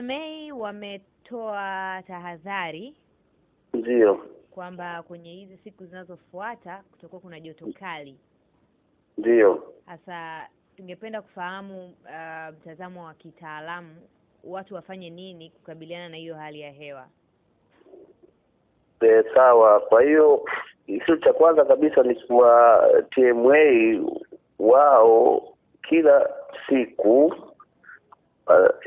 TMA wametoa tahadhari, ndio, kwamba kwenye hizi siku zinazofuata kutakuwa kuna joto kali. Ndio. Sasa tungependa kufahamu mtazamo wa kitaalamu, watu wafanye nini kukabiliana na hiyo hali ya hewa? Sawa, kwa hiyo kitu cha kwanza kabisa ni kwa TMA wao kila siku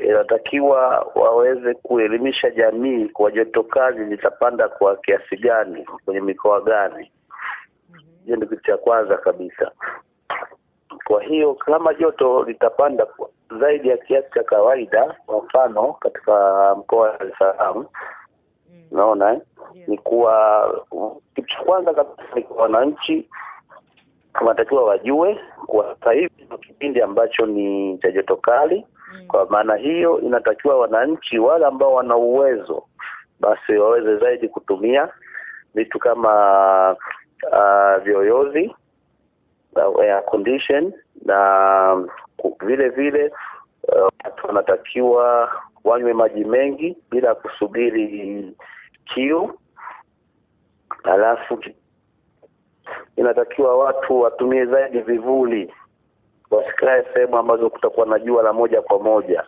inatakiwa waweze kuelimisha jamii kwa joto kali litapanda kwa kiasi gani kwenye mikoa gani. Hiyo ndio kitu cha kwanza kabisa. Kwa hiyo kama joto litapanda kwa zaidi ya kiasi cha kawaida, kwa mfano katika mkoa wa Dar es Salaam, naona ni kuwa kitu cha kwanza kabisa ni kwa wananchi wanatakiwa wajue kwa sasa hivi kipindi ambacho ni cha joto kali. Kwa maana hiyo inatakiwa wananchi wale ambao wana uwezo basi waweze zaidi kutumia vitu kama vyoyozi air condition, na vile vile tunatakiwa wanywe maji mengi bila kusubiri kiu. Alafu inatakiwa watu watumie zaidi vivuli, wasikae sehemu ambazo kutakuwa na jua la moja kwa moja.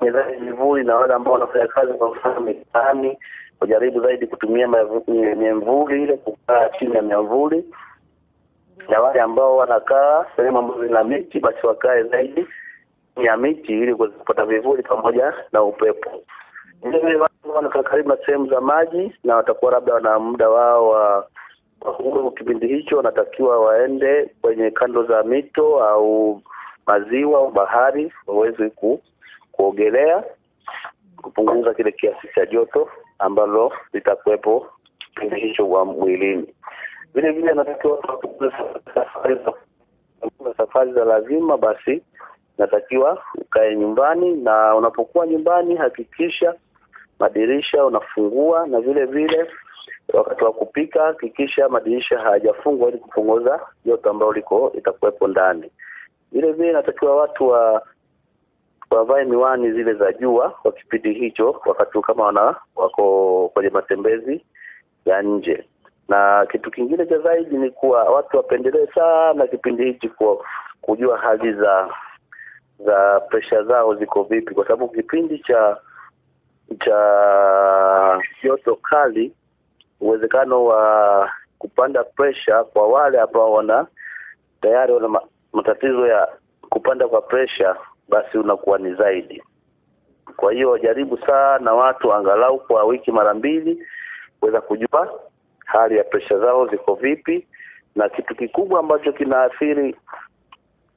Ni zaidi vivuli, na wale ambao wanafanya kazi kwa mfano mitaani wajaribu zaidi kutumia miavuli ile, kukaa chini ya miavuli, na wale ambao wanakaa sehemu ambazo zina miti basi wakae zaidi ya miti ili kupata vivuli pamoja na upepo. Ndio watu wanakaa karibu na sehemu za maji, na watakuwa labda wana muda wao wa kwa kipindi hicho wanatakiwa waende kwenye kando za mito au maziwa au bahari waweze kuogelea kupunguza kile kiasi cha joto ambalo litakuwepo kipindi hicho wa mwilini. Vile vile natakiwa safari za lazima basi natakiwa ukae nyumbani, na unapokuwa nyumbani hakikisha madirisha unafungua, na vile vile wakati wa kupika hakikisha madirisha hayajafungwa ili kupunguza joto ambalo liko itakuwepo ndani. Vile vile natakiwa watu wavae miwani zile za jua kwa kipindi hicho wakati kama wako kwenye matembezi ya nje. Na kitu kingine cha zaidi ni kuwa watu wapendelee sana kipindi hichi kwa kujua hali za pressure zao ziko vipi, kwa sababu kipindi cha joto kali uwezekano wa kupanda pressure kwa wale ambao wana tayari wana matatizo ya kupanda kwa pressure basi unakuwa ni zaidi. Kwa hiyo wajaribu sana watu angalau kwa wiki mara mbili waweza kujua hali ya pressure zao ziko vipi. Na kitu kikubwa ambacho kinaathiri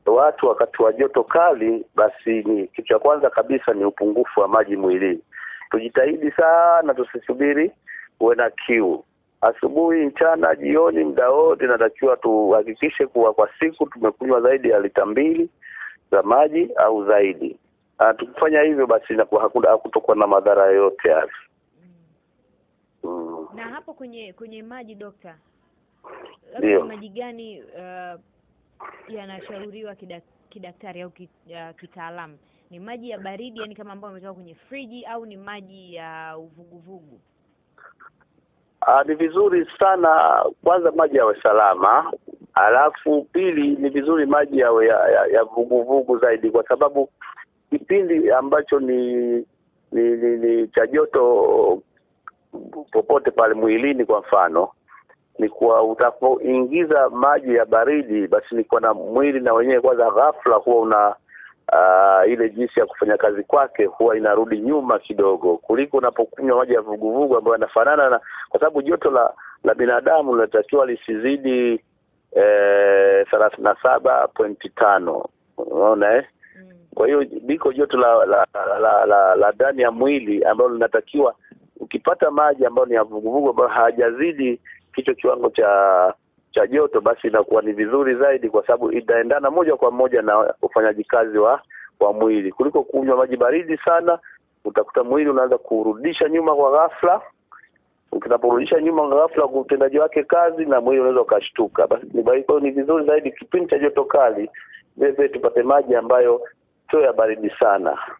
watu wakati wa joto kali basi ni kitu cha kwanza kabisa ni upungufu wa maji mwilini. Tujitahidi sana tusisubiri uwe na kiu. Asubuhi, mchana, jioni, muda wote inatakiwa tuhakikishe kuwa kwa siku tumekunywa zaidi ya lita 2 za maji au zaidi. Tukifanya hivyo basi inakuwa hakutakuwa na madhara yoyote hapa. Na hapo kwenye maji dokta, labda maji gani yanashauriwa kidaktari au kitaalamu? Ni maji ya baridi yani kama ambayo yametoka kwenye friji au ni maji ya uvuguvugu? Ni vizuri sana kwanza maji yawe salama, alafu pili ni vizuri maji yawe ya vuguvugu zaidi, kwa sababu kipindi ambacho ni cha joto popote pale mwilini kwa mfano ni kwa utapoingiza maji ya baridi basi ni kwa na mwili na wenyewe kwanza ghafla huwa una ile jinsi ya kufanya kazi kwake huwa inarudi nyuma kidogo kuliko unapokunywa maji ya vuguvugu ambayo yanafanana na, kwa sababu joto la binadamu linatakiwa lisizidi 37.5, unaona Kwa hiyo biko joto la ndani ya mwili ambalo linatakiwa ukipata maji ambayo ni ya vuguvugu ambayo hajazidi kicho kiwango cha joto basi inakuwa ni vizuri zaidi, kwa sababu itaendana moja kwa moja na ufanyaji kazi wa mwili, kuliko kunywa maji baridi sana utakuta mwili unaanza kurudisha nyuma kwa ghafla. Ukinaporudisha nyuma kwa ghafla utendaji wake kazi na mwili unaweza ukashtuka. Basi ni vizuri zaidi kipindi cha joto kali basi tupate maji ambayo sio ya baridi sana.